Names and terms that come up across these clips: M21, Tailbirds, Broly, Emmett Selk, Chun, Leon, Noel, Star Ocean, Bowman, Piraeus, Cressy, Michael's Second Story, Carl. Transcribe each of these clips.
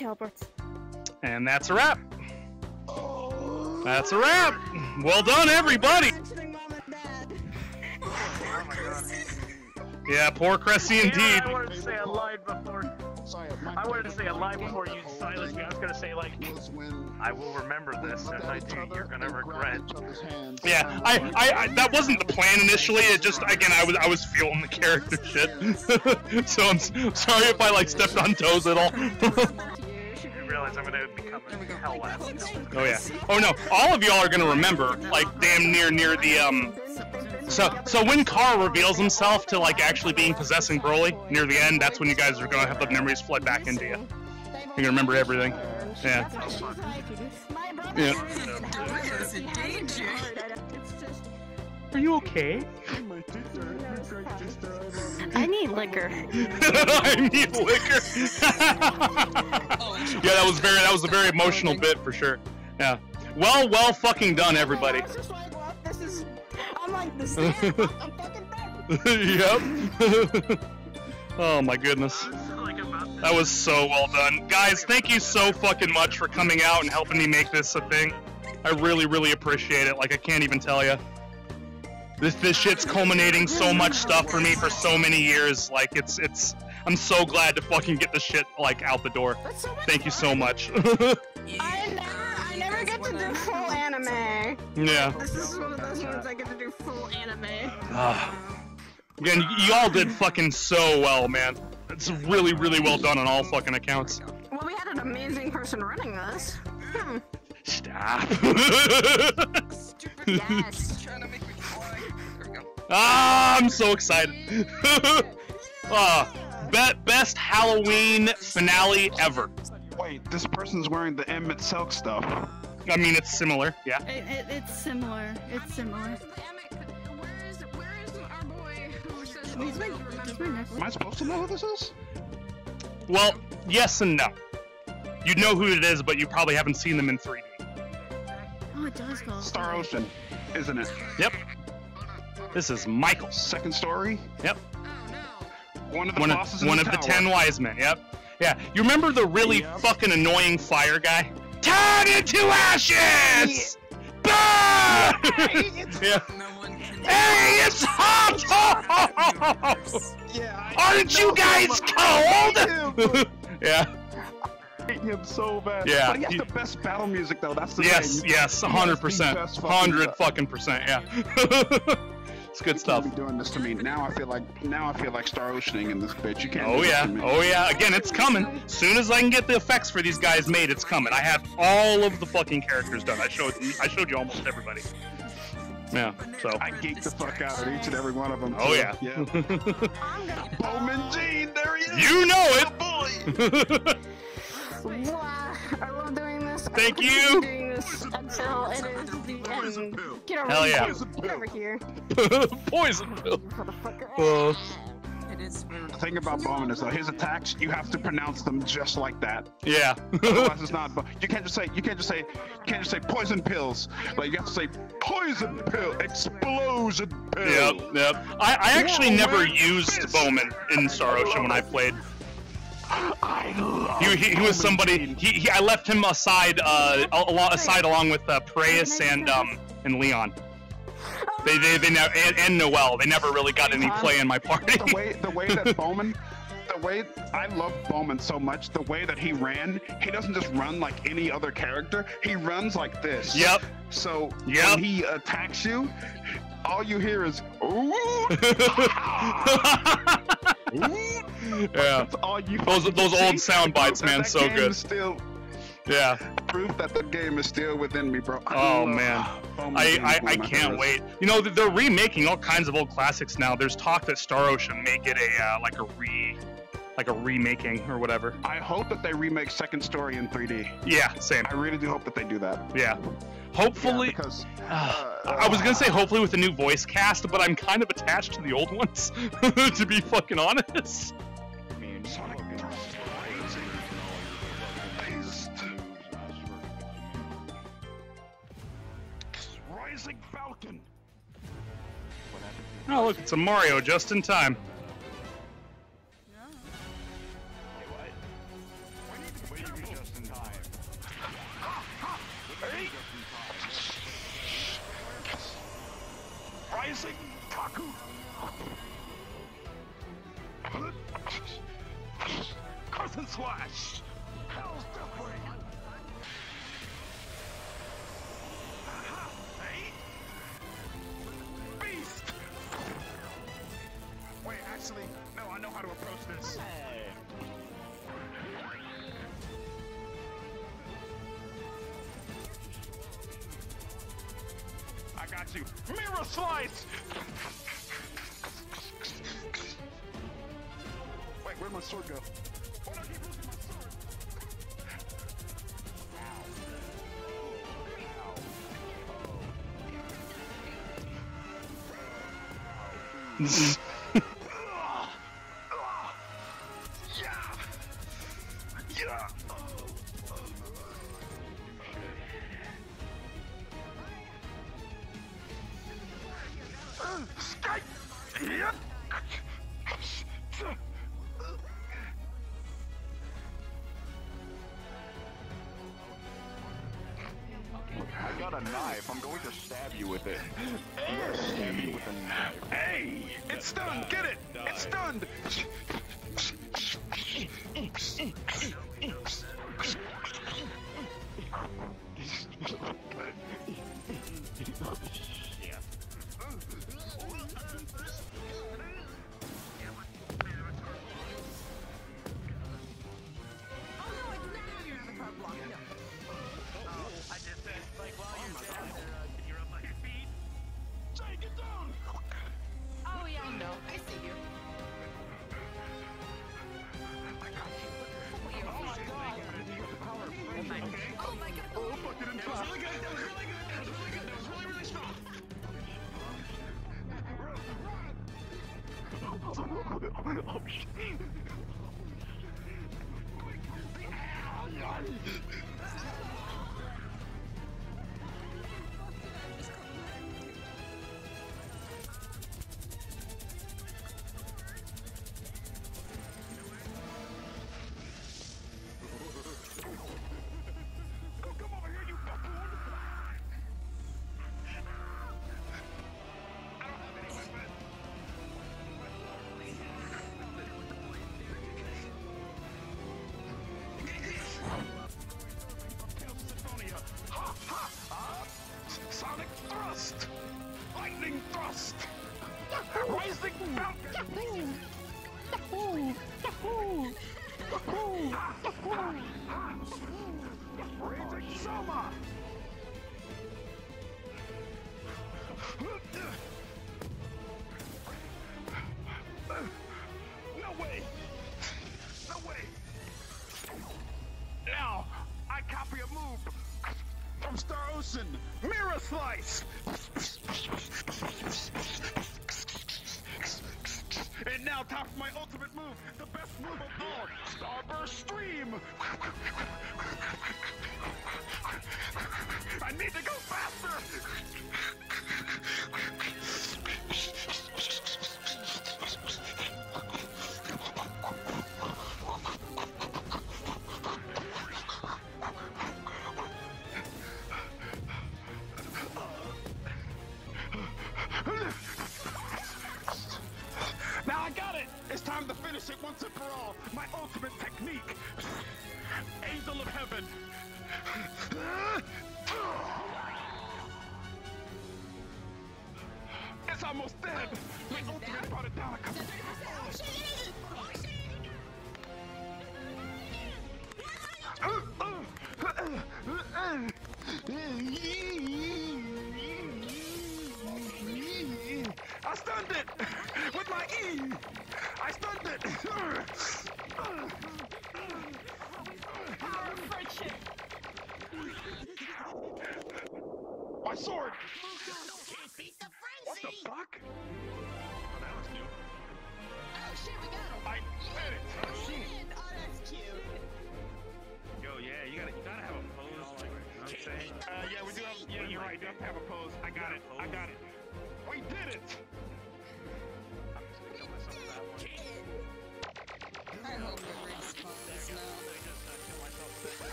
Tailbirds. And that's a wrap. That's a wrap. Well done, everybody. Yeah, poor Cressy indeed. Yeah, I wanted to say a line before. I wanted to say a line before you silenced me. I was gonna say like, I will remember this, and I do. You're gonna regret. Yeah, I that wasn't the plan initially. It just, again, I was feeling the character shit. So I'm sorry if I like stepped on toes at all. I realize I'm gonna become a hell ass. Oh yeah. Oh no. All of y'all are gonna remember, like, damn near the So when Carl reveals himself to like actually being possessing Broly near the end, that's when you guys are gonna have the memories flood back into you. You're gonna remember everything. Yeah. Are you okay? I need liquor. I need liquor. Yeah, that was a very emotional bit for sure. Yeah. Well fucking done, everybody. I'm like this. I'm fucking Yep. Oh my goodness. That was so well done. Guys, thank you so fucking much for coming out and helping me make this a thing. I really, really appreciate it. Like, I can't even tell you. This shit's culminating so much stuff for me for so many years. Like, it's I'm so glad to fucking get this shit, like, out the door. Thank you so much. I get to do full anime. Yeah. This is one of those ones I get to do full anime. Again, y'all did fucking so well, man. It's really, really well done on all fucking accounts. Well, we had an amazing person running this. Stop. Yes. Ah, I'm so excited. Best Halloween finale ever. Wait, this person's wearing the Emmett Selk stuff. I mean, it's similar, yeah. It's similar. Where is our boy who says he's making me remember? Am I supposed to know who this is? Well, yes and no. You'd know who it is, but you probably haven't seen them in 3D. Oh, it does go. Star Ocean, isn't it? Yep. This is Michael's Second Story. Yep. Oh, no. One of the ten wise men. Yep. Yeah, you remember the really fucking annoying fire guy? Turn into ashes! Yeah. Burn! Yeah. Hey, it's hot! Aren't you guys cold? Yeah. I hate him so bad. Yeah. But he has the best battle music, though. That's the thing. Yes, 100%. 100 fucking %. Yeah. It's good stuff. You can't be doing this to me. Now I feel like Star Oceaning in this bitch. You can't. Oh yeah. Oh yeah. Again, it's coming. As soon as I can get the effects for these guys made, it's coming. I have all of the fucking characters done. I showed you almost everybody. Yeah. So I geeked the fuck out of each and every one of them. Oh yeah. Yeah. Bowman Gene, there he is. You know it. Oh, boy. I love doing this. Thank you. Until it is the end. Get over Hell yeah. Get over here. Poison pill. The thing about Bowman is, though, his attacks, you have to pronounce them just like that. Yeah. Otherwise it's not. You can't just say poison pills. Like, you have to say poison pill, explosion pill. Yep. I actually never used Bowman in Star Ocean when I played. I love he was somebody. I left him aside, along with Piraeus and Leon. And Noel. They never really got any play in my party. I love Bowman so much. The way that he ran, he doesn't just run like any other character. He runs like this. Yep. So when he attacks you, all you hear is ooh. Yeah. Those old sound bites, man, so good. Still, yeah. Proof that the game is still within me, bro. Oh man, I can't wait. You know, they're remaking all kinds of old classics now. There's talk that Star Ocean may get a like a remaking or whatever. I hope that they remake Second Story in 3D. Yeah, same. I really do hope that they do that. Yeah. Hopefully, because, I was gonna say hopefully with a new voice cast, but I'm kind of attached to the old ones, to be fucking honest. Rising Falcon. Oh look, it's a Mario just in time. Cousin Slash! Hell's different! Aha! Hey! Beast! Wait, actually, no, I know how to approach this. Hey. I got you. Mirror Slice! Wait, where'd my sword go? Oh, no, I keep losing my sword.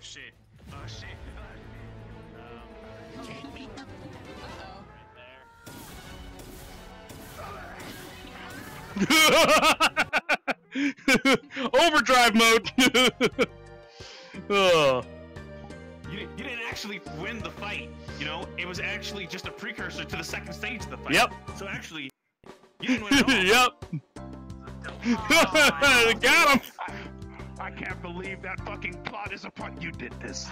Shit. Oh shit. Take me. Overdrive mode. Oh. You didn't actually win the fight, you know? It was actually just a precursor to the second stage of the fight. Yep. So actually, you didn't win at all. Yep. Oh, got him! I can't believe that fucking plot is a part. You did this.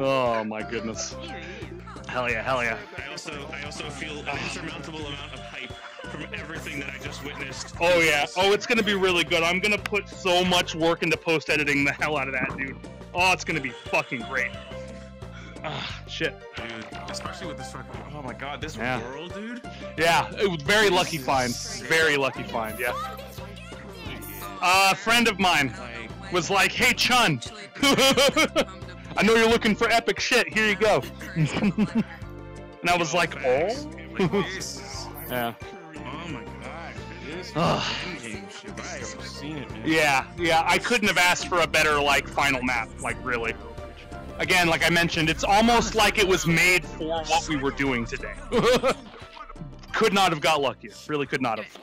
Oh my goodness. Hell yeah, hell yeah. I also feel an insurmountable amount of hype from everything that I just witnessed. Oh yeah, oh it's gonna be really good. I'm gonna put so much work into post-editing the hell out of that, dude. Oh, it's gonna be fucking great. Ah, shit. Dude, especially with this fucking, oh my god, this world, dude? Yeah, it was very lucky find. Very lucky find, yeah. A friend of mine was like, hey Chun, I know you're looking for epic shit, here you go. And I was like, oh? Yeah. Oh my god, this endgame shit, I've never seen it, man. Yeah, yeah, I couldn't have asked for a better, like, final map, like, really. Again, like I mentioned, it's almost like it was made for what we were doing today. Could not have got luckier, really could not have.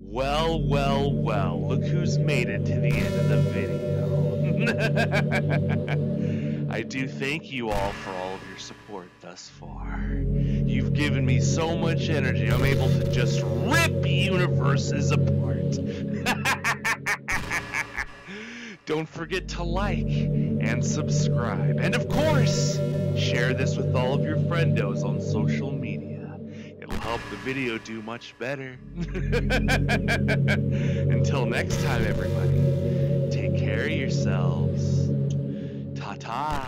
Well, well, well, look who's made it to the end of the video. I do thank you all for all of your support thus far. You've given me so much energy, I'm able to just rip universes apart. Don't forget to like and subscribe. And of course, share this with all of your friendos on social media. Help the video do much better. Until next time, everybody, take care of yourselves. Ta-ta.